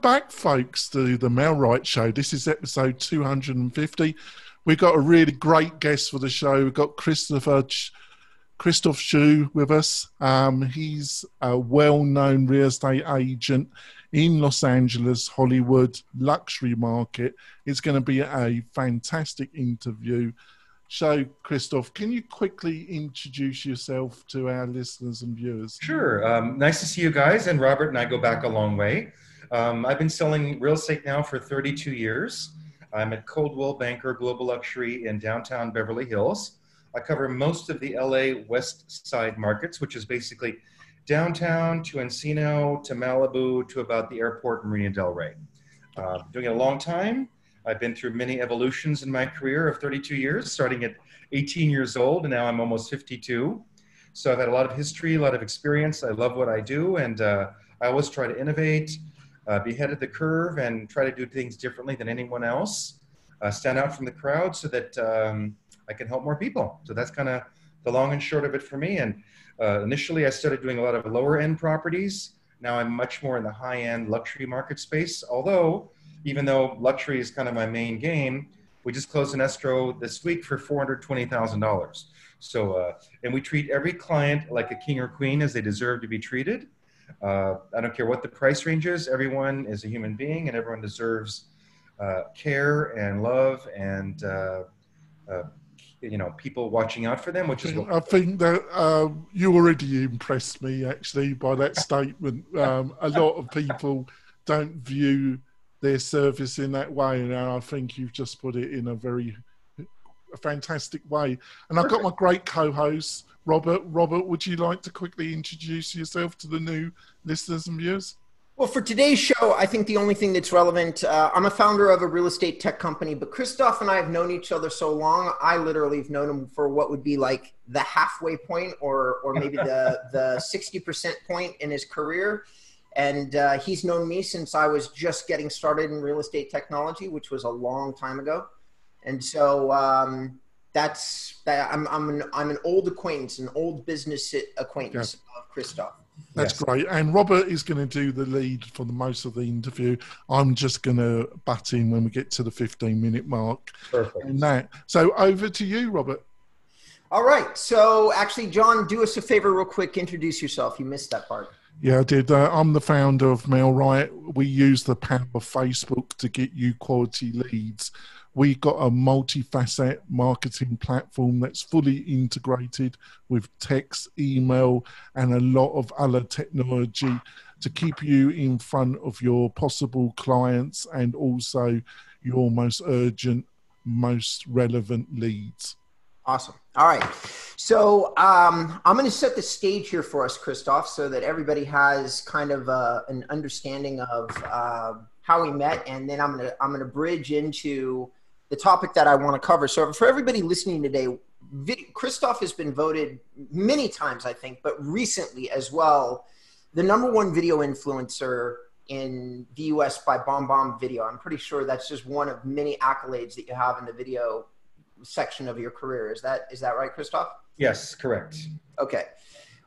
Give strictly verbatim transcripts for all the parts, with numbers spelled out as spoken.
back, folks, to the Mailright show. This is episode two hundred fifty. We've got a really great guest for the show. We've got Christopher Ch- Christophe Choo with us. Um, he's a well-known real estate agent in Los Angeles, Hollywood, luxury market. It's going to be a fantastic interview. So, Christophe, can you quickly introduce yourself to our listeners and viewers? Sure. Um, nice to see you guys. And Robert and I go back a long way. Um, I've been selling real estate now for thirty-two years. I'm at Coldwell Banker Global Luxury in downtown Beverly Hills. I cover most of the L A West Side markets, which is basically downtown to Encino, to Malibu, to about the airport in Marina Del Rey. Uh, doing it a long time. I've been through many evolutions in my career of thirty-two years, starting at eighteen years old, and now I'm almost fifty-two. So I've had a lot of history, a lot of experience. I love what I do, and uh, I always try to innovate. Uh, be ahead of the curve and try to do things differently than anyone else, uh, stand out from the crowd so that um, I can help more people. So that's kind of the long and short of it for me. And uh, initially I started doing a lot of lower end properties. Now I'm much more in the high end luxury market space. Although, even though luxury is kind of my main game, we just closed an escrow this week for four hundred twenty thousand dollars. So, uh, and we treat every client like a king or queen as they deserve to be treated. Uh, I don't care what the price range is. Everyone is a human being and everyone deserves uh, care and love and, uh, uh, you know, people watching out for them, which is what I think that uh, you already impressed me, actually, by that statement. Um, a lot of people don't view their service in that way. And I think you've just put it in a very a fantastic way. And I've got my great co-host, Robert. Robert, would you like to quickly introduce yourself to the new listeners and viewers? Well, for today's show, I think the only thing that's relevant, uh, I'm a founder of a real estate tech company, but Christophe and I have known each other so long, I literally have known him for what would be like the halfway point or or maybe the, the sixty percent point in his career. And uh, he's known me since I was just getting started in real estate technology, which was a long time ago. And so... Um, That's I'm I'm an I'm an old acquaintance, an old business acquaintance yeah. of Christophe. That's yes. great. And Robert is going to do the lead for the most of the interview. I'm just going to butt in when we get to the fifteen minute mark. Perfect. And that. So over to you, Robert. All right. So actually, John, do us a favor, real quick. Introduce yourself. You missed that part. Yeah, I did. Uh, I'm the founder of Mailright. We use the power of Facebook to get you quality leads. We've got a multi-facet marketing platform that's fully integrated with text, email, and a lot of other technology to keep you in front of your possible clients and also your most urgent, most relevant leads. Awesome. All right. So um, I'm going to set the stage here for us, Christophe, so that everybody has kind of uh, an understanding of uh, how we met, and then I'm going to I'm going to bridge into the topic that I want to cover. So for everybody listening today, Christophe has been voted many times, I think, but recently as well, the number one video influencer in the U S by BombBomb Video. I'm pretty sure that's just one of many accolades that you have in the video section of your career. Is that is that right, Christophe? Yes, correct. Okay.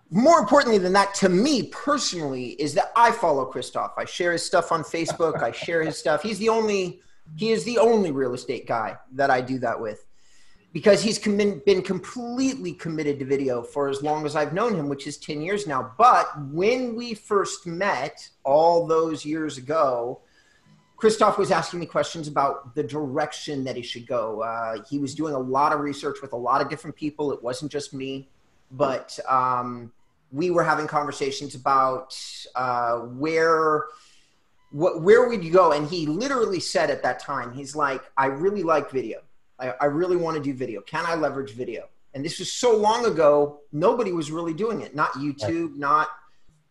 More importantly than that, to me personally, is that I follow Christophe. I share his stuff on Facebook. I share his stuff. He's the only... He is the only real estate guy that I do that with, because he's com- been completely committed to video for as long as I've known him, which is ten years now. But when we first met all those years ago, Christophe was asking me questions about the direction that he should go. Uh, he was doing a lot of research with a lot of different people. It wasn't just me, but um, we were having conversations about uh, where... What, where would you go? And he literally said at that time, he's like, I really like video. I, I really want to do video. Can I leverage video? And this was so long ago, nobody was really doing it. Not YouTube, not,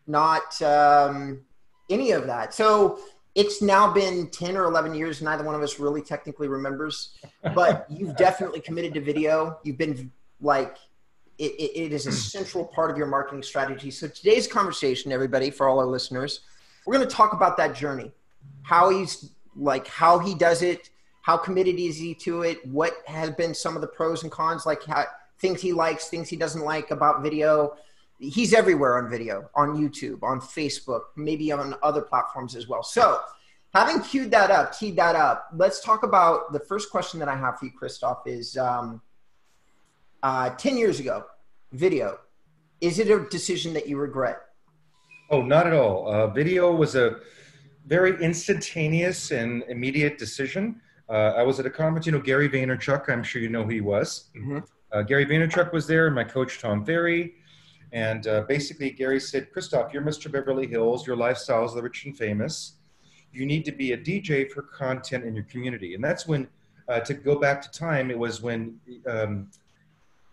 not um, any of that. So it's now been ten or eleven years. Neither one of us really technically remembers, but you've definitely committed to video. You've been like, it, it, it is a central part of your marketing strategy. So today's conversation, everybody, for all our listeners, we're going to talk about that journey, how he's like, how he does it, how committed is he to it, what has been some of the pros and cons, like how, things he likes, things he doesn't like about video. He's everywhere on video, on YouTube, on Facebook, maybe on other platforms as well. So Having queued that up, teed that up, let's talk about the first question that I have for you, Christophe, is um, uh, ten years ago, video. Is it a decision that you regret? Oh, not at all. Uh, video was a very instantaneous and immediate decision. Uh, I was at a conference, you know, Gary Vaynerchuk, I'm sure you know who he was. Mm-hmm. uh, Gary Vaynerchuk was there, and my coach, Tom Ferry. And uh, basically, Gary said, Christophe, you're Mister Beverly Hills. Your lifestyle is the rich and famous. You need to be a D J for content in your community. And that's when, uh, to go back to time, it was when um,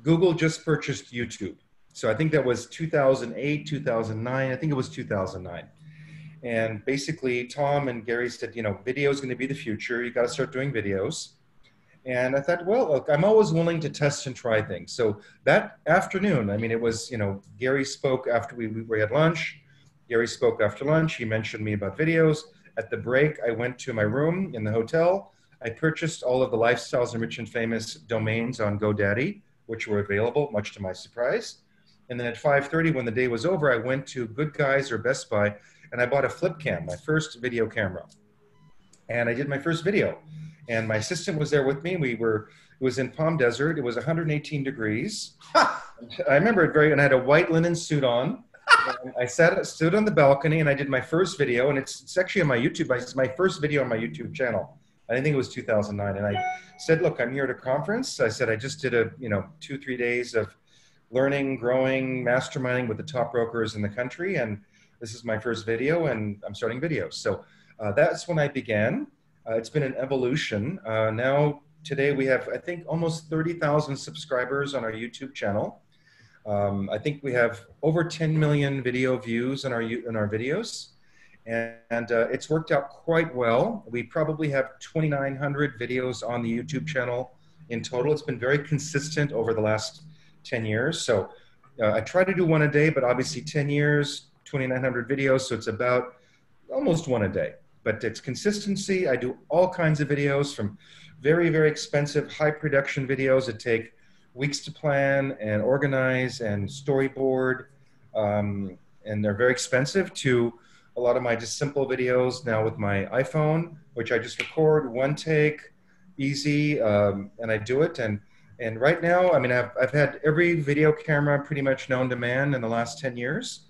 Google just purchased YouTube. So I think that was two thousand eight, two thousand nine. I think it was two thousand nine. And basically, Tom and Gary said, you know, video is going to be the future. You got to start doing videos. And I thought, well, look, I'm always willing to test and try things. So that afternoon, I mean, it was, you know, Gary spoke after we, we had lunch. Gary spoke after lunch. He mentioned me about videos. At the break, I went to my room in the hotel. I purchased all of the Lifestyles and Rich and Famous domains on GoDaddy, which were available, much to my surprise. And then at five thirty, when the day was over, I went to Good Guys or Best Buy, and I bought a flip cam, my first video camera. And I did my first video. And my assistant was there with me. We were, it was in Palm Desert. It was one hundred eighteen degrees. I remember it very, and I had a white linen suit on. I sat, stood on the balcony, and I did my first video, and it's, it's actually on my YouTube. It's my first video on my YouTube channel. I think it was two thousand nine, and I said, "Look, I'm here at a conference." I said, "I just did a, you know, two, three days of learning, growing, masterminding with the top brokers in the country, and this is my first video, and I'm starting videos." So uh, that's when I began. Uh, it's been an evolution. Uh, now today we have, I think, almost thirty thousand subscribers on our YouTube channel. Um, I think we have over ten million video views on our in our videos, and, and uh, it's worked out quite well. We probably have twenty-nine hundred videos on the YouTube channel in total. It's been very consistent over the last ten years. So uh, I try to do one a day, but obviously ten years, twenty-nine hundred videos. So it's about almost one a day, but it's consistency. I do all kinds of videos, from very, very expensive, high production videos that take weeks to plan and organize and storyboard, um, and they're very expensive, to a lot of my just simple videos now with my iPhone, which I just record one take, easy, um, and I do it. And and right now, I mean, I've, I've had every video camera pretty much known to man in the last ten years,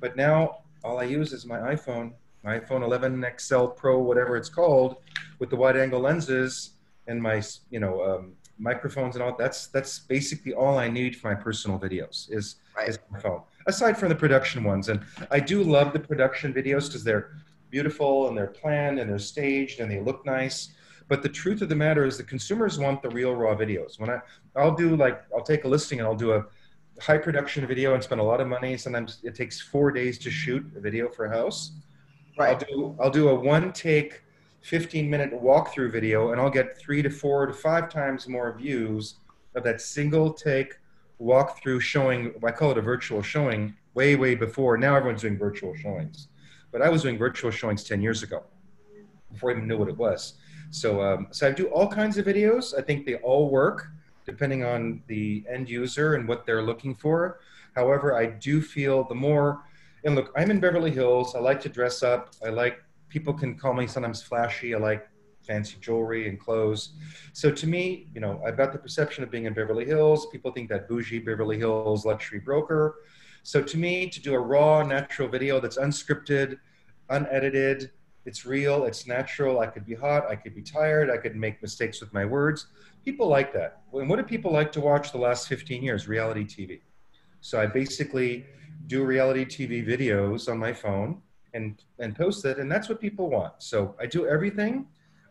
but now all I use is my iPhone, my iPhone eleven X L Pro, whatever it's called, with the wide angle lenses and my, you know, um, microphones and all. That's that's basically all I need for my personal videos is, right. is my phone, aside from the production ones. And I do love the production videos because they're beautiful and they're planned and they're staged and they look nice. But the truth of the matter is the consumers want the real raw videos. When I, I'll do like, I'll take a listing and I'll do a high production video and spend a lot of money. Sometimes it takes four days to shoot a video for a house. Right. I'll do, I'll do a one take fifteen minute walkthrough video, and I'll get three to four to five times more views of that single take walkthrough showing. I call it a virtual showing way, way before. Now everyone's doing virtual showings, but I was doing virtual showings ten years ago before I even knew what it was. So, um, so I do all kinds of videos. I think they all work depending on the end user and what they're looking for. However, I do feel the more, and look, I'm in Beverly Hills. I like to dress up. I like, people can call me sometimes flashy. I like fancy jewelry and clothes. So to me, you know, I've got the perception of being in Beverly Hills. People think that bougie Beverly Hills luxury broker. So to me, to do a raw, natural video that's unscripted, unedited, it's real, it's natural. I could be hot, I could be tired, I could make mistakes with my words. People like that. And what do people like to watch the last fifteen years? Reality T V. So I basically do reality T V videos on my phone and and post it, and that's what people want. So I do everything.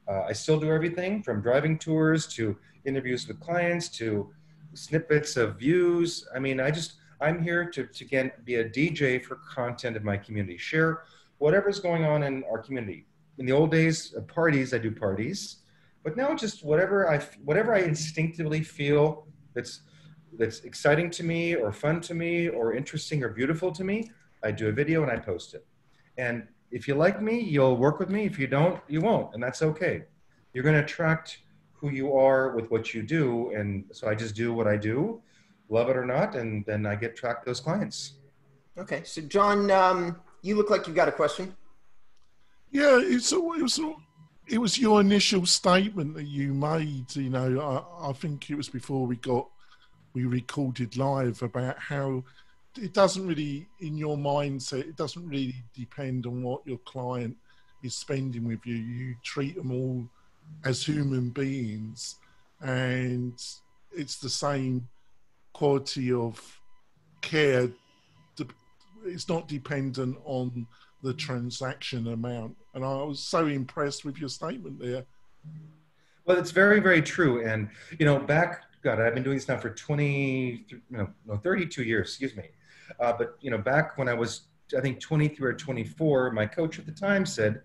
Uh, I still do everything from driving tours to interviews with clients to snippets of views. I mean, I just, I'm here to, to again, be a D J for content of my community, share whatever's going on in our community. In the old days of parties, I do parties, but now just whatever I, whatever I instinctively feel that's, that's exciting to me or fun to me or interesting or beautiful to me, I do a video and I post it. And if you like me, you'll work with me. If you don't, you won't. And that's okay. You're going to attract who you are with what you do. And so I just do what I do, love it or not. And then I get track those clients. Okay. So John, um, you look like you've got a question. Yeah, it's all, it was all, it was your initial statement that you made. You know, I, I think it was before we got we recorded live about how it doesn't really, in your mindset, it doesn't really depend on what your client is spending with you. You treat them all as human beings, and it's the same quality of care. It's not dependent on the transaction amount. And I was so impressed with your statement there. Well, it's very, very true. And, you know, back, God, I've been doing this now for twenty, no, no, thirty-two years, excuse me. Uh, but, you know, back when I was, I think, twenty-three or twenty-four, my coach at the time said,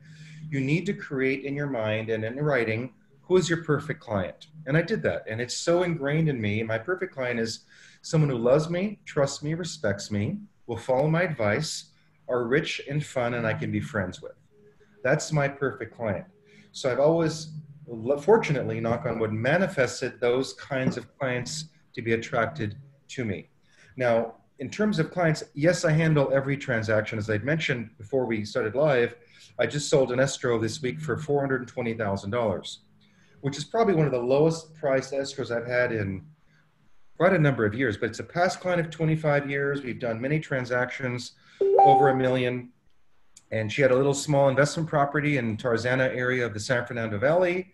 you need to create in your mind and in writing, who is your perfect client? And I did that. And it's so ingrained in me. My perfect client is someone who loves me, trusts me, respects me, will follow my advice, are rich and fun, and I can be friends with. That's my perfect client. So I've always, fortunately, knock on wood, manifested those kinds of clients to be attracted to me. Now, in terms of clients, yes, I handle every transaction. As I'd mentioned before we started live, I just sold an escrow this week for four hundred twenty thousand dollars, which is probably one of the lowest priced escrows I've had in quite a number of years, but it's a past client of twenty-five years. We've done many transactions over a million. And she had a little small investment property in Tarzana area of the San Fernando Valley.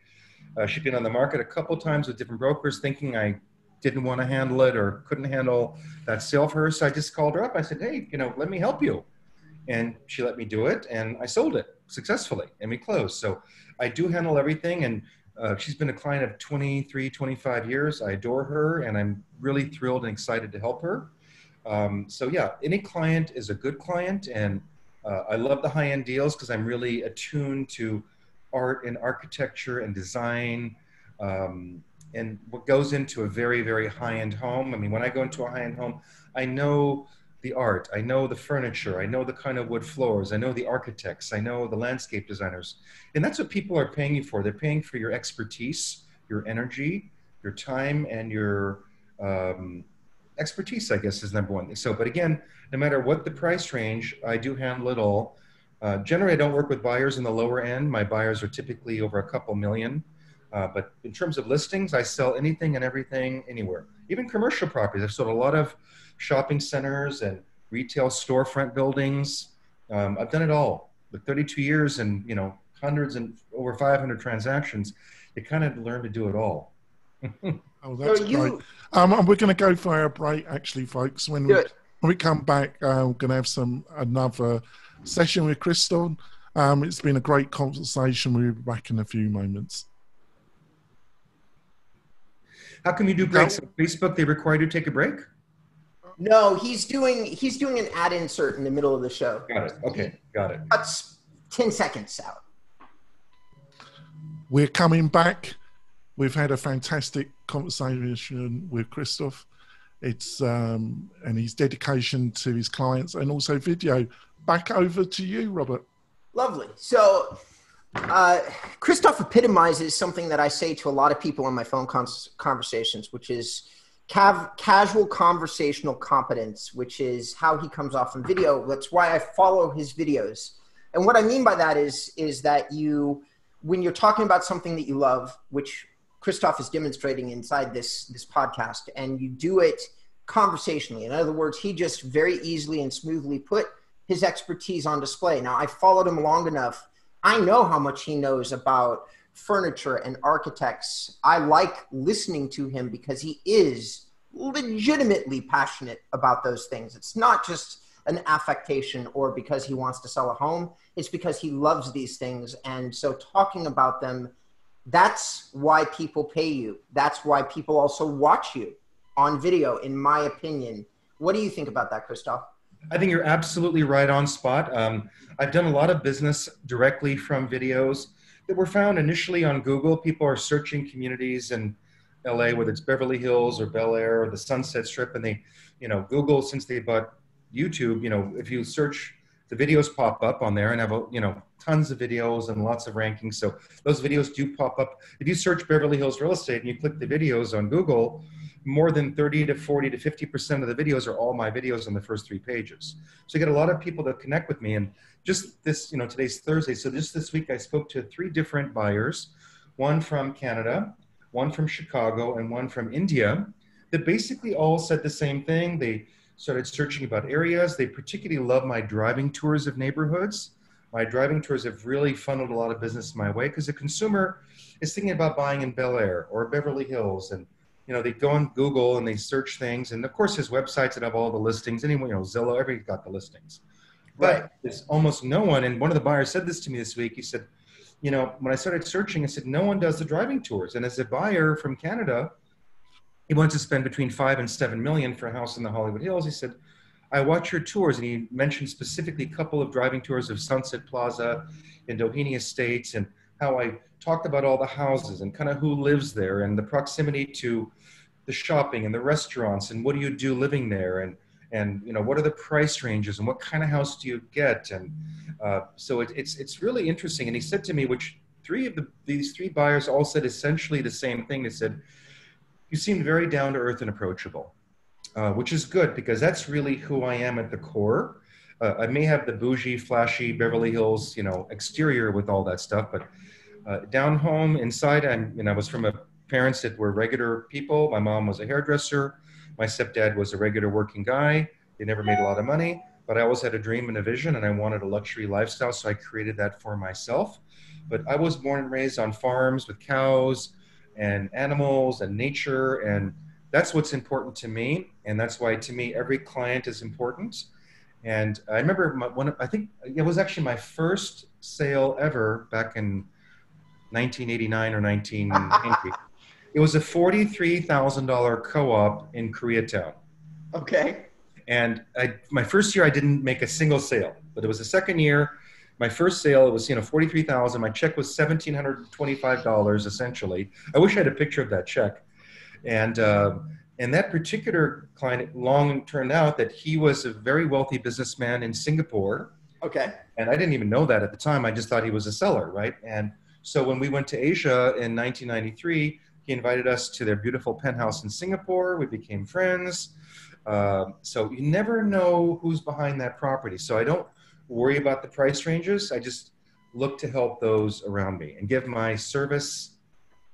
Uh, she'd been on the market a couple times with different brokers, thinking I didn't want to handle it or couldn't handle that sale for her. So I just called her up. I said, hey, you know, let me help you. And she let me do it. And I sold it successfully and we closed. So I do handle everything. And Uh, she's been a client of twenty-three, twenty-five years. I adore her and I'm really thrilled and excited to help her. Um, so yeah, any client is a good client, and uh, I love the high-end deals because I'm really attuned to art and architecture and design um, and what goes into a very, very high-end home. I mean, when I go into a high-end home, I know the art, I know the furniture, I know the kind of wood floors, I know the architects, I know the landscape designers. And that's what people are paying you for. They're paying for your expertise, your energy, your time, and your um, expertise, I guess, is number one. So, but again, no matter what the price range, I do handle it all. Uh, generally, I don't work with buyers in the lower end. My buyers are typically over a couple million. Uh, but in terms of listings, I sell anything and everything anywhere, even commercial properties. I've sold a lot of shopping centers and retail storefront buildings. Um, I've done it all with thirty-two years and, you know, hundreds and over five hundred transactions. You kind of learn to do it all. Oh, that's so great. Um, and we're going to go for our break, actually, folks. When we, when we come back, uh, we're going to have some another session with Christophe. Um, it's been a great conversation. We'll be back in a few moments. How come you do breaks on Facebook? They require you to take a break? No, he's doing he's doing an ad insert in the middle of the show. Got it. Okay, got it. Cuts ten seconds out. We're coming back. We've had a fantastic conversation with Christophe. It's um, and his dedication to his clients and also video. Back over to you, Robert. Lovely. So uh, Christophe epitomizes something that I say to a lot of people in my phone conversations, which is Cav casual conversational competence, which is how he comes off in video. That's why I follow his videos. And what I mean by that is, is that you, when you're talking about something that you love, which Christophe is demonstrating inside this, this podcast, and you do it conversationally. In other words, he just very easily and smoothly put his expertise on display. Now, I followed him long enough. I know how much he knows about furniture and architects. I like listening to him because he is legitimately passionate about those things. It's not just an affectation or because he wants to sell a home. It's because he loves these things. And so talking about them, that's why people pay you. That's why people also watch you on video, in my opinion. What do you think about that, Christophe? I think you're absolutely right on spot. Um, I've done a lot of business directly from videos that were found initially on Google. People are searching communities in L A, whether it's Beverly Hills or Bel Air or the Sunset Strip, and they, you know, Google, since they bought YouTube, you know, if you search, the videos pop up on there and have, you know, tons of videos and lots of rankings. So those videos do pop up. If you search Beverly Hills real estate and you click the videos on Google, more than thirty to forty to fifty percent of the videos are all my videos on the first three pages. So I get a lot of people that connect with me. And just this, you know, today's Thursday. So just this week, I spoke to three different buyers, one from Canada, one from Chicago, and one from India, that basically all said the same thing. They started searching about areas. They particularly love my driving tours of neighborhoods. My driving tours have really funneled a lot of business my way, because the consumer is thinking about buying in Bel Air or Beverly Hills. And, you know, they go on Google and they search things. And of course, there's websites that have all the listings. Anyone, you know, Zillow, everybody's got the listings. Right. But there's almost no one. And one of the buyers said this to me this week. He said, you know, when I started searching, I said, no one does the driving tours. And as a buyer from Canada, he wants to spend between five and seven million for a house in the Hollywood Hills. He said, I watch your tours. And he mentioned specifically a couple of driving tours of Sunset Plaza and Doheny Estates, and how I talked about all the houses and kind of who lives there and the proximity to the shopping and the restaurants and what do you do living there, and, and you know, what are the price ranges and what kind of house do you get? And uh, so it, it's, it's really interesting. And he said to me, which three of the, these three buyers all said essentially the same thing. They said, you seem very down to earth and approachable, uh, which is good, because that's really who I am at the core. Uh, I may have the bougie, flashy Beverly Hills, you know, exterior with all that stuff, but uh, down home inside, I'm, you know, I was from a parents that were regular people. My mom was a hairdresser. My stepdad was a regular working guy. They never made a lot of money, but I always had a dream and a vision, and I wanted a luxury lifestyle. So I created that for myself. But I was born and raised on farms with cows and animals and nature. And that's what's important to me. And that's why, to me, every client is important. And I remember my, one, I think it was actually my first sale ever back in nineteen eighty-nine or nineteen ninety. It was a forty-three thousand dollar co-op in Koreatown. Okay. And I, my first year, I didn't make a single sale, but it was the second year. My first sale, it was, you know, forty-three thousand dollars. My check was one thousand seven hundred twenty-five dollars, essentially. I wish I had a picture of that check. And, uh, and that particular client, long turned out that he was a very wealthy businessman in Singapore. Okay. And I didn't even know that at the time. I just thought he was a seller, right? And so when we went to Asia in nineteen ninety-three, he invited us to their beautiful penthouse in Singapore. We became friends. Uh, so you never know who's behind that property. So I don't worry about the price ranges. I just look to help those around me and give my service.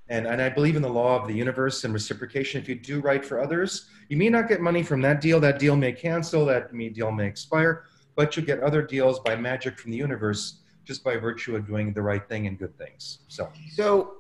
And, and I believe in the law of the universe and reciprocation. If you do right for others, you may not get money from that deal. That deal may cancel, that deal may expire, but you'll get other deals by magic from the universe just by virtue of doing the right thing and good things. So, so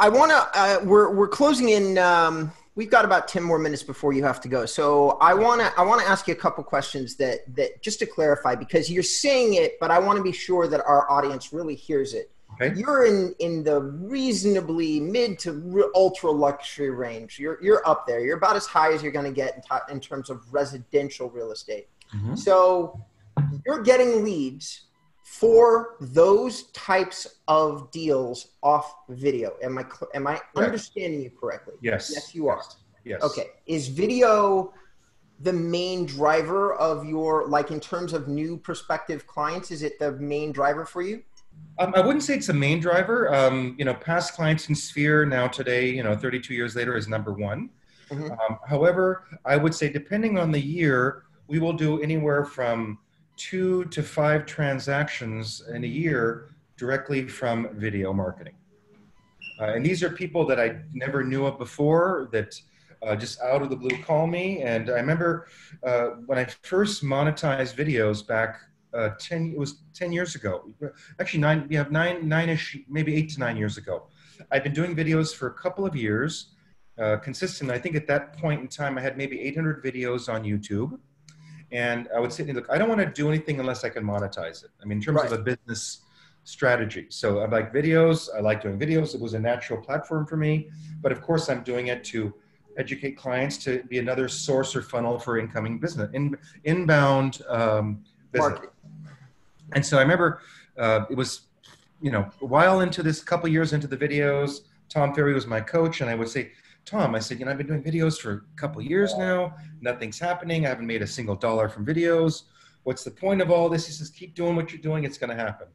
I want to, uh, we're, we're closing in, um, we've got about ten more minutes before you have to go. So I want to, I want to ask you a couple questions that, that just to clarify, because you're saying it, but I want to be sure that our audience really hears it. Okay. You're in, in the reasonably mid to ultra luxury range. You're, you're up there. You're about as high as you're going to get in, t in terms of residential real estate. Mm-hmm. So you're getting leads for those types of deals off video. Am I, am I understanding you correctly? Yes. Yes, you are. Yes. Okay. Is video the main driver of your, like in terms of new prospective clients, is it the main driver for you? Um, I wouldn't say it's a main driver. Um, you know, past clients in Sphere now today, you know, thirty-two years later is number one. Mm-hmm. um, however, I would say depending on the year, we will do anywhere from two to five transactions in a year directly from video marketing. Uh, and these are people that I never knew of before that uh, just out of the blue call me. And I remember uh, when I first monetized videos back uh, ten, it was ten years ago. Actually nine, we have nine, nine-ish, maybe eight to nine years ago. I've been doing videos for a couple of years, uh, consistent. I think at that point in time, I had maybe eight hundred videos on YouTube. And I would say, look, I don't want to do anything unless I can monetize it. I mean, in terms right. of a business strategy. So I like videos. I like doing videos. It was a natural platform for me. But of course, I'm doing it to educate clients, to be another source or funnel for incoming business, in, inbound um, business. Market. And so I remember uh, it was, you know, a while into this, couple years into the videos, Tom Ferry was my coach. And I would say, Tom, I said, you know, I've been doing videos for a couple years now. Nothing's happening. I haven't made a single dollar from videos. What's the point of all this? He says, keep doing what you're doing. It's going to happen.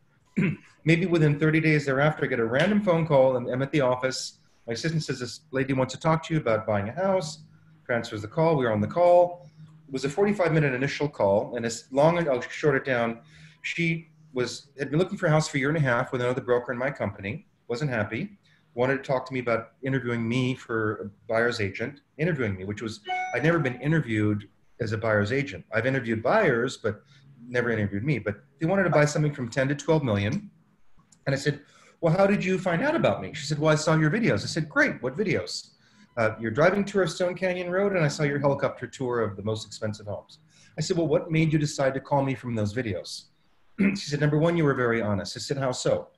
Maybe within thirty days thereafter, I get a random phone call and I'm at the office. My assistant says, this lady wants to talk to you about buying a house. transfers the call. We were on the call. It was a forty-five minute initial call, and as long as I'll short it down, she was had been looking for a house for a year and a half with another broker in my company, wasn't happy, wanted to talk to me about interviewing me for a buyer's agent, interviewing me, which was, I'd never been interviewed as a buyer's agent. I've interviewed buyers, but never interviewed me, but they wanted to buy something from ten to twelve million. And I said, well, how did you find out about me? She said, well, I saw your videos. I said, great, what videos? Uh, your driving tour of Stone Canyon Road, and I saw your helicopter tour of the most expensive homes. I said, well, what made you decide to call me from those videos? She said, number one, you were very honest. I said, how so?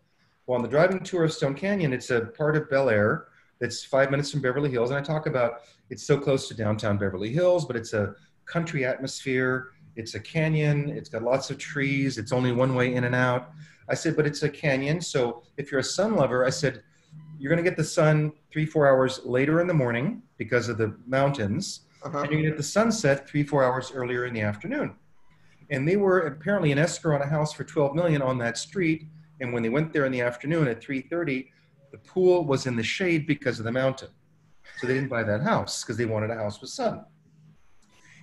Well, on the driving tour of Stone Canyon, it's a part of Bel Air that's five minutes from Beverly Hills. And I talk about it's so close to downtown Beverly Hills, but it's a country atmosphere. It's a canyon. It's got lots of trees. It's only one way in and out. I said, but it's a canyon. So if you're a sun lover, I said, you're going to get the sun three, four hours later in the morning because of the mountains. Uh-huh. And you're going to get the sunset three, four hours earlier in the afternoon. And they were apparently an escrow on a house for twelve million dollars on that street. And when they went there in the afternoon at three thirty, the pool was in the shade because of the mountain. So they didn't buy that house because they wanted a house with sun.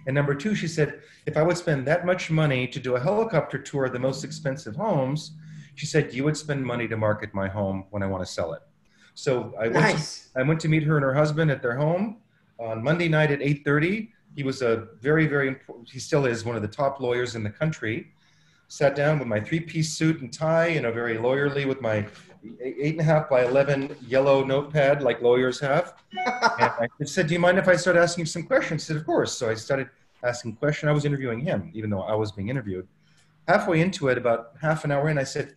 And number two, she said, if I would spend that much money to do a helicopter tour of the most expensive homes, she said, you would spend money to market my home when I want to sell it. So I, nice. went, to, I went to meet her and her husband at their home on Monday night at eight thirty. He was a very, very important, he still is one of the top lawyers in the country. Sat down with my three-piece suit and tie, you know, very lawyerly with my eight and a half by eleven yellow notepad like lawyers have. And I said, do you mind if I start asking you some questions? He said, of course. So I started asking questions. I was interviewing him, even though I was being interviewed. Halfway into it, about half an hour in, I said,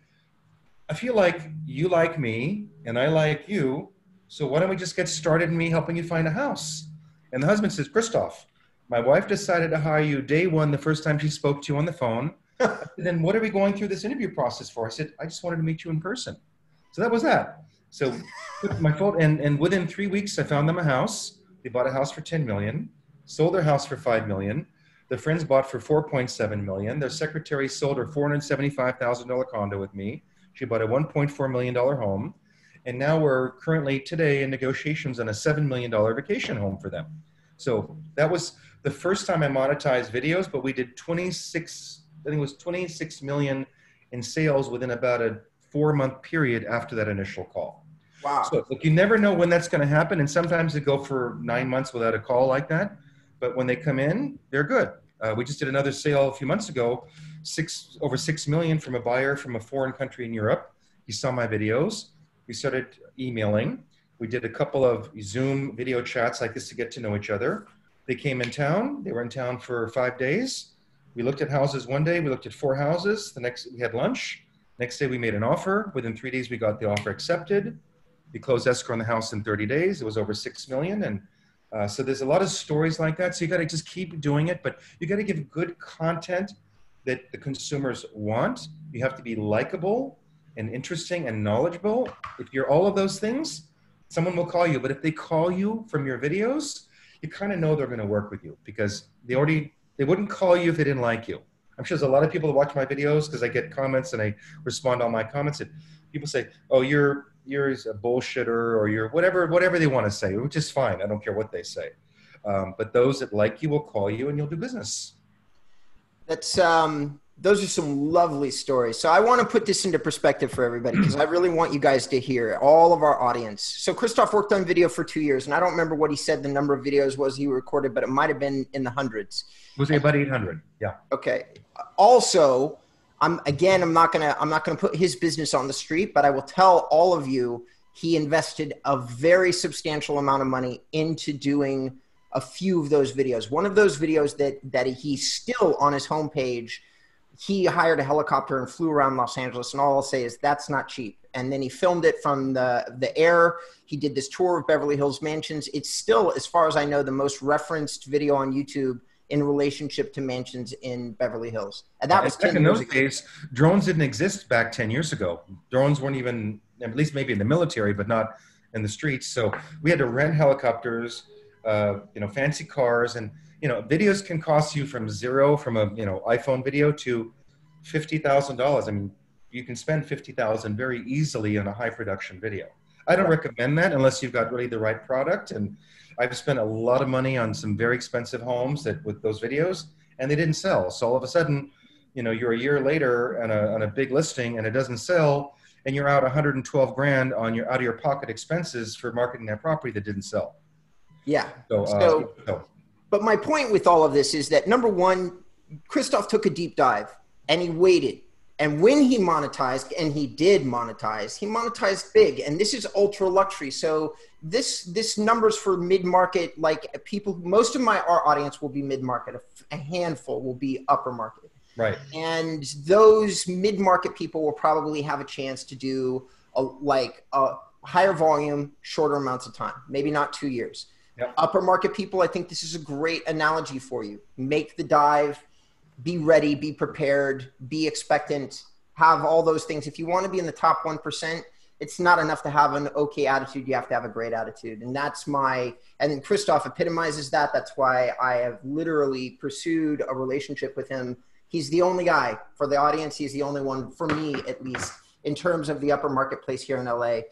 I feel like you like me and I like you. So why don't we just get started in me helping you find a house? And the husband says, Christophe, my wife decided to hire you day one the first time she spoke to you on the phone. Then what are we going through this interview process for? I said, I just wanted to meet you in person. So that was that. So with my phone, and, and within three weeks, I found them a house. They bought a house for ten million dollars, sold their house for five million dollars. Their friends bought for four point seven million dollars. Their secretary sold her four hundred seventy-five thousand dollar condo with me. She bought a one point four million dollar home. And now we're currently today in negotiations on a seven million dollar vacation home for them. So that was the first time I monetized videos, but we did twenty-six, I think it was twenty-six million in sales within about a four month period after that initial call. Wow. So look, you never know when that's going to happen. And sometimes they go for nine months without a call like that. But when they come in, they're good. Uh, we just did another sale a few months ago, six over six million from a buyer from a foreign country in Europe. He saw my videos. We started emailing. We did a couple of Zoom video chats like this to get to know each other. They came in town. They were in town for five days. We looked at houses one day. We looked at four houses. The next, we had lunch. Next day, we made an offer. Within three days, we got the offer accepted. We closed escrow on the house in thirty days. It was over six million dollars. And uh, so there's a lot of stories like that. So you got to just keep doing it. But you got to give good content that the consumers want. You have to be likable and interesting and knowledgeable. If you're all of those things, someone will call you. But if they call you from your videos, you kind of know they're going to work with you because they already, they wouldn't call you if they didn't like you. I'm sure there's a lot of people that watch my videos because I get comments and I respond to all my comments. And people say, oh, you're, you're a bullshitter or you're whatever, whatever they want to say, which is fine. I don't care what they say. Um, but those that like you will call you and you'll do business. That's, um, those are some lovely stories. So I want to put this into perspective for everybody because I really want you guys to hear all of our audience. So Christophe worked on video for two years and I don't remember what he said the number of videos was he recorded, but it might've been in the hundreds. It was about eight hundred. Yeah. Okay. Also, I'm again, I'm not going to, I'm not going to put his business on the street, but I will tell all of you, he invested a very substantial amount of money into doing a few of those videos. One of those videos that, that he still on his homepage, he hired a helicopter and flew around Los Angeles. And all I'll say is that's not cheap. And then he filmed it from the, the air. He did this tour of Beverly Hills mansions. It's still, as far as I know, the most referenced video on YouTube in relationship to mansions in Beverly Hills. And that was ten years ago. In those days, drones didn't exist back ten years ago. Drones weren't even, at least maybe in the military, but not in the streets. So we had to rent helicopters, uh, you know, fancy cars and, you know, videos can cost you from zero, from a, you know, iPhone video to fifty thousand dollars. I mean, you can spend fifty thousand very easily on a high production video. I don't recommend that unless you've got really the right product. And I've spent a lot of money on some very expensive homes that with those videos, and they didn't sell. So all of a sudden, you know, you're a year later on a, on a big listing and it doesn't sell, and you're out one hundred twelve grand on your out of your pocket expenses for marketing that property that didn't sell. Yeah. So, so, uh, so. But my point with all of this is that number one, Christophe took a deep dive and he waited. And when he monetized, and he did monetize, he monetized big. And this is ultra luxury. So this this numbers for mid-market, like people, most of my our audience will be mid-market. A, a handful will be upper market. Right. And those mid-market people will probably have a chance to do a, like a higher volume, shorter amounts of time, maybe not two years. Yep. Upper market people, I think this is a great analogy for you. Make the dive, be ready, be prepared, be expectant, have all those things. If you want to be in the top one percent, it's not enough to have an okay attitude. You have to have a great attitude. And that's my, and Christophe epitomizes that. That's why I have literally pursued a relationship with him. He's the only guy for the audience. He's the only one for me, at least in terms of the upper marketplace here in L A.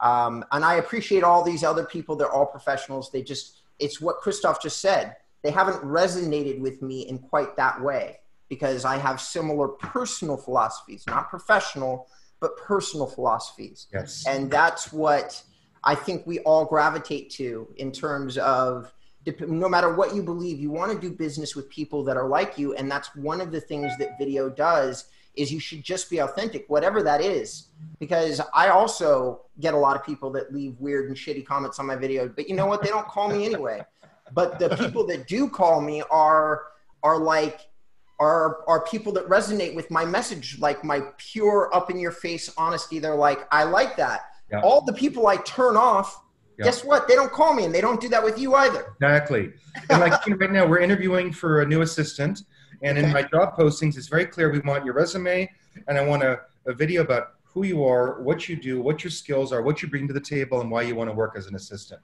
Um, and I appreciate all these other people. They're all professionals. They just, it's what Christophe just said. They haven't resonated with me in quite that way because I have similar personal philosophies, not professional, but personal philosophies. Yes. And that's what I think we all gravitate to in terms of no matter what you believe, you want to do business with people that are like you. And that's one of the things that video does is you should just be authentic, whatever that is, because I also get a lot of people that leave weird and shitty comments on my video, but you know what? They don't call me anyway. But the people that do call me are, are like, are, are people that resonate with my message, like my pure up in your face honesty. They're like, I like that. Yeah. All the people I turn off, yeah. Guess what? They don't call me, and they don't do that with you either. Exactly. And like right now we're interviewing for a new assistant, and okay. In my job postings, it's very clear. We want your resume, and I want a, a video about who you are, what you do, what your skills are, what you bring to the table, and why you want to work as an assistant.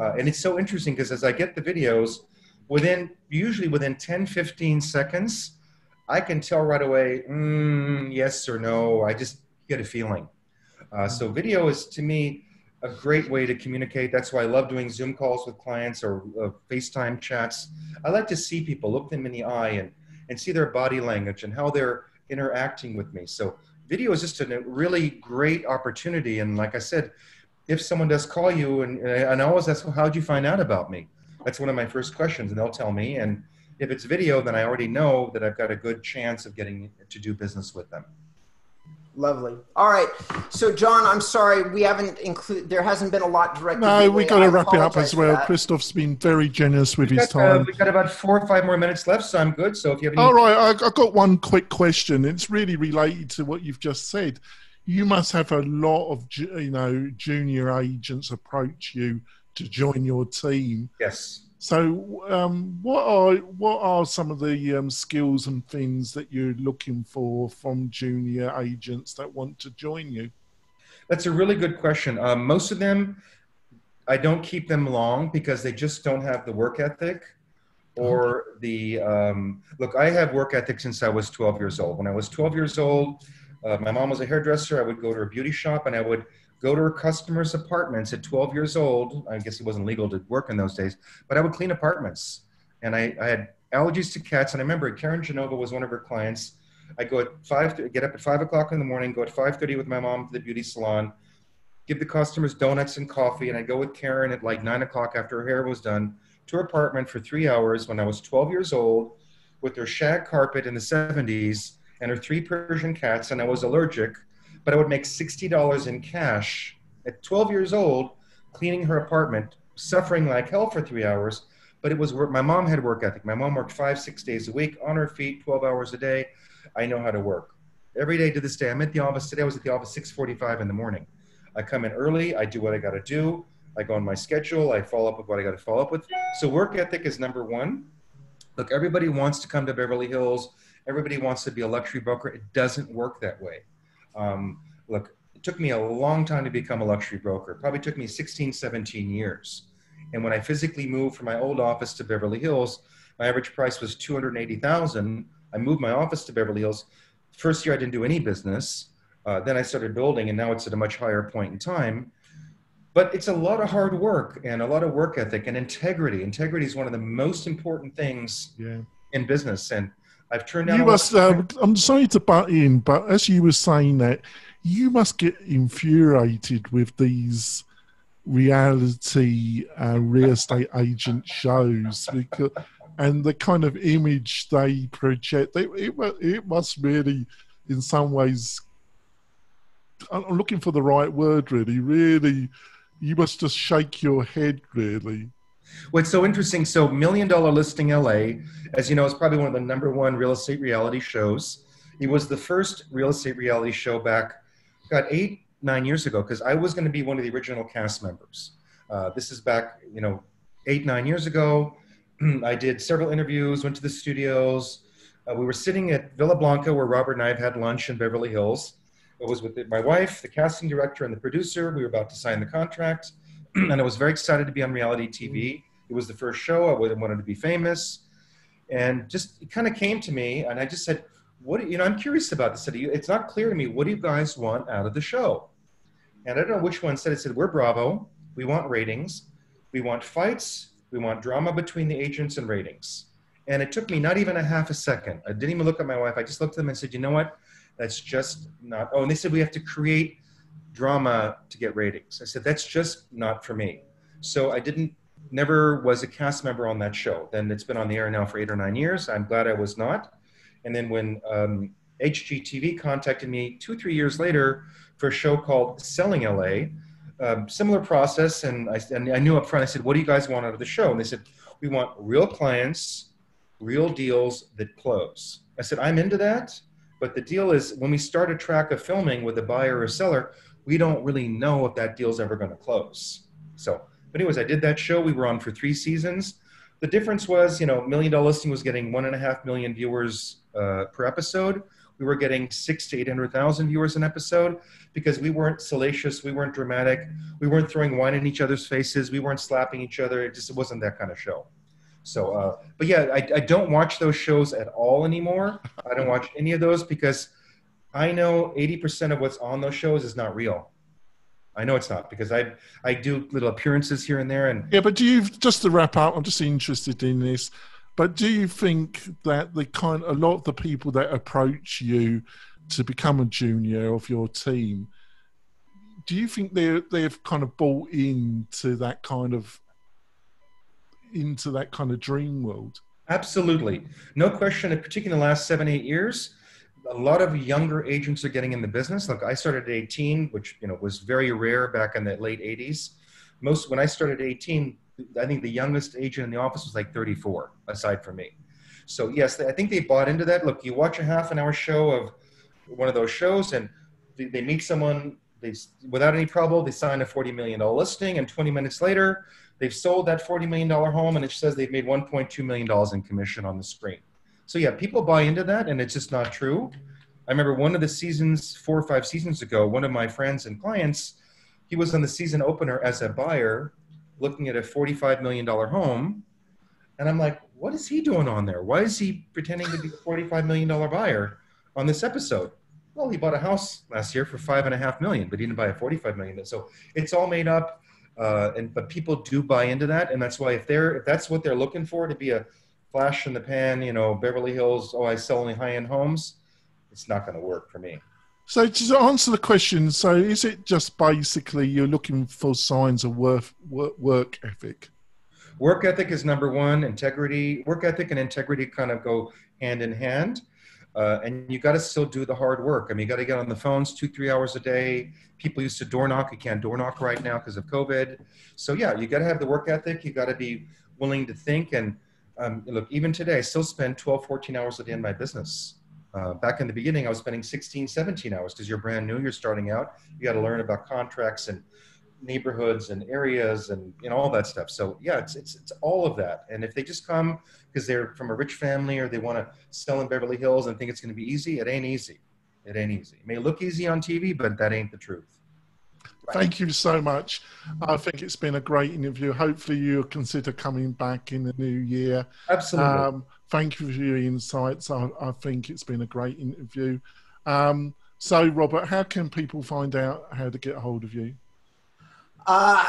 Uh, and it's so interesting because as I get the videos, within usually within ten, fifteen seconds, I can tell right away, mm, yes or no. I just get a feeling. Uh, so video is to me a great way to communicate. That's why I love doing Zoom calls with clients or uh, FaceTime chats. I like to see people, look them in the eye and, and see their body language and how they're interacting with me. So video is just a really great opportunity. And like I said, if someone does call you, and, and I always ask, well, how'd you find out about me? That's one of my first questions, and they'll tell me. And if it's video, then I already know that I've got a good chance of getting to do business with them. Lovely. All right. So, John, I'm sorry. We haven't included, there hasn't been a lot directed. No, we got to wrap it up as well. Christophe's been very generous with his time. Uh, we've got about four or five more minutes left, so I'm good. So if you have any. All right. I've got one quick question. It's really related to what you've just said. You must have a lot of, you know, junior agents approach you to join your team. Yes. So um, what are what are some of the um, skills and things that you're looking for from junior agents that want to join you? That's a really good question. Um, most of them, I don't keep them long because they just don't have the work ethic or okay. the, um, look, I have work ethic since I was twelve years old. When I was twelve years old, Uh, my mom was a hairdresser. I would go to her beauty shop, and I would go to her customers' apartments at twelve years old. I guess it wasn't legal to work in those days, but I would clean apartments. And I, I had allergies to cats. And I remember Karen Genova was one of her clients. I'd go at five, get up at five o'clock in the morning, go at five thirty with my mom to the beauty salon, give the customers donuts and coffee. And I'd go with Karen at like nine o'clock after her hair was done to her apartment for three hours when I was twelve years old with her shag carpet in the seventies. And her three Persian cats, and I was allergic, but I would make sixty dollars in cash at twelve years old, cleaning her apartment, suffering like hell for three hours. But it was work. My mom had work ethic. My mom worked five, six days a week on her feet, twelve hours a day. I know how to work every day to this day. I'm at the office today. I was at the office six forty-five in the morning. I come in early. I do what I got to do. I go on my schedule. I follow up with what I got to follow up with. So work ethic is number one. Look, everybody wants to come to Beverly Hills. Everybody wants to be a luxury broker. It doesn't work that way. Um, look, it took me a long time to become a luxury broker. It probably took me sixteen, seventeen years. And when I physically moved from my old office to Beverly Hills, my average price was two hundred eighty thousand dollars. I moved my office to Beverly Hills. First year, I didn't do any business. Uh, then I started building, and now it's at a much higher point in time. But it's a lot of hard work and a lot of work ethic and integrity. Integrity is one of the most important things yeah. in business. And I've turned out. You must, uh, I'm sorry to butt in, but as you were saying that, you must get infuriated with these reality uh, real estate agent shows because, and the kind of image they project. It, it, it must really, in some ways, I'm looking for the right word, really. Really, you must just shake your head, really. Well, it's so interesting. So Million Dollar Listing L A, as you know, is probably one of the number one real estate reality shows. It was the first real estate reality show back, God, eight, nine years ago, because I was going to be one of the original cast members. Uh, this is back, you know, eight, nine years ago. I did several interviews, went to the studios. Uh, we were sitting at Villa Blanca where Robert and I have had lunch in Beverly Hills. It was with my wife, the casting director, and the producer. We were about to sign the contract. And I was very excited to be on reality T V. It was the first show. I wanted to be famous. And just, it kind of came to me. And I just said, what, you know, I'm curious about this. It's not clear to me. What do you guys want out of the show? And I don't know which one said it. Said, we're Bravo. We want ratings. We want fights. We want drama between the agents and ratings. And it took me not even a half a second. I didn't even look at my wife. I just looked at them and said, you know what? That's just not, oh, and they said, we have to create drama to get ratings. I said, that's just not for me. So I didn't, never was a cast member on that show. Then it's been on the air now for eight or nine years. I'm glad I was not. And then when um, H G T V contacted me two, three years later for a show called Selling L A, um, similar process. And I, and I knew up front, I said, what do you guys want out of the show? And they said, we want real clients, real deals that close. I said, I'm into that. But the deal is, when we start a track of filming with a buyer or seller, we don't really know if that deal's ever going to close. So, but anyways, I did that show. We were on for three seasons. The difference was, you know, Million Dollar Listing was getting one and a half million viewers uh, per episode. We were getting six to eight hundred thousand viewers an episode because we weren't salacious, we weren't dramatic, we weren't throwing wine in each other's faces, we weren't slapping each other. It just it wasn't that kind of show. So, uh, but yeah, I, I don't watch those shows at all anymore. I don't watch any of those because I know eighty percent of what's on those shows is not real. I know it's not because I I do little appearances here and there. And yeah, but do you, just to wrap up, I'm just interested in this, but do you think that the kind, a lot of the people that approach you to become a junior of your team, do you think they're, they've kind of bought into that kind of into that kind of dream world? Absolutely. No question, particularly in the last seven, eight years, a lot of younger agents are getting in the business. Look, I started at eighteen, which you know was very rare back in the late eighties. Most, when I started at eighteen, I think the youngest agent in the office was like thirty-four, aside from me. So yes, I think they bought into that. Look, you watch a half an hour show of one of those shows and they, they meet someone, they, without any problem, they sign a forty million dollar listing and twenty minutes later, they've sold that forty million dollar home and it says they've made one point two million dollars in commission on the screen. So yeah, people buy into that and it's just not true. I remember one of the seasons, four or five seasons ago, one of my friends and clients, he was on the season opener as a buyer looking at a forty-five million dollar home. And I'm like, what is he doing on there? Why is he pretending to be a forty-five million dollar buyer on this episode? Well, he bought a house last year for five and a half million, but he didn't buy a forty-five million. So it's all made up. Uh, and but people do buy into that, and that's why if they're if that's what they're looking for, to be a flash in the pan, you know, Beverly Hills, oh, I sell only high-end homes, it's not going to work for me. So to answer the question, so is it just basically you're looking for signs of work, work, work ethic? Work ethic is number one. Integrity, work ethic, and integrity kind of go hand in hand. Uh, and you got to still do the hard work. I mean, you got to get on the phones two, three hours a day. People used to door knock. You can't door knock right now because of COVID. So yeah, you got to have the work ethic. You got to be willing to think. And um, look, even today, I still spend twelve, fourteen hours a day in my business. Uh, back in the beginning, I was spending sixteen, seventeen hours because you're brand new, you're starting out. You got to learn about contracts and neighborhoods and areas and you know all that stuff. So yeah, it's it's it's all of that. And if they just come because they're from a rich family or they want to sell in Beverly Hills and think it's going to be easy, it ain't easy. It ain't easy. It may look easy on T V, but that ain't the truth. Right. Thank you so much. I think it's been a great interview. Hopefully you'll consider coming back in the new year. Absolutely. Um, thank you for your insights. I, I think it's been a great interview. Um, so Robert, how can people find out how to get a hold of you? Uh,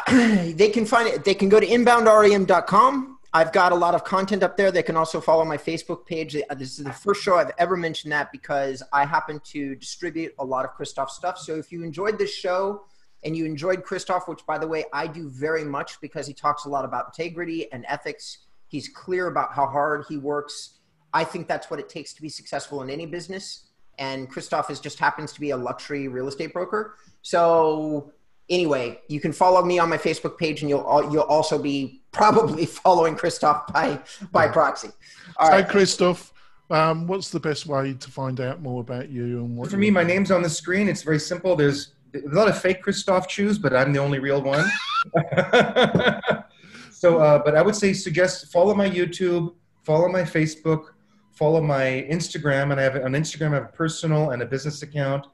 they can find it. They can go to inbound rem dot com. I've got a lot of content up there. They can also follow my Facebook page. This is the first show I've ever mentioned that because I happen to distribute a lot of Christophe's stuff. So if you enjoyed this show and you enjoyed Christophe, which by the way, I do very much because he talks a lot about integrity and ethics. He's clear about how hard he works. I think that's what it takes to be successful in any business. And Christophe is just happens to be a luxury real estate broker. So anyway, you can follow me on my Facebook page, and you'll you'll also be probably following Christophe by by proxy. All right. Hey, Christophe, um, what's the best way to find out more about you? And what for me, my name's on the screen. It's very simple. There's a lot of fake Christophe Choos, but I'm the only real one. So, uh, but I would say suggest follow my YouTube, follow my Facebook, follow my Instagram, and I have on Instagram I have a personal and a business account.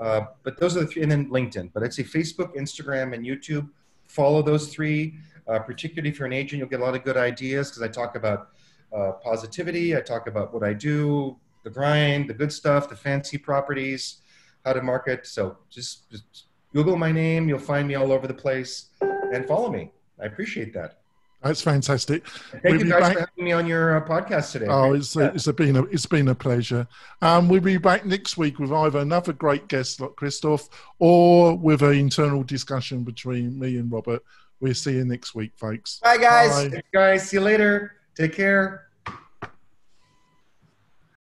Uh, but those are the three, and then LinkedIn. But I'd say Facebook, Instagram, and YouTube. Follow those three, uh, particularly if you're an agent. You'll get a lot of good ideas because I talk about uh, positivity. I talk about what I do, the grind, the good stuff, the fancy properties, how to market. So just, just Google my name. You'll find me all over the place, and follow me. I appreciate that. That's fantastic. Thank we'll you guys back... for having me on your uh, podcast today. Oh, it's, yeah. it's, a, it's been a it's been a pleasure. Um, we'll be back next week with either another great guest like Christophe or with an internal discussion between me and Robert. We'll see you next week, folks. Bye, guys. Bye. Guys, see you later. Take care.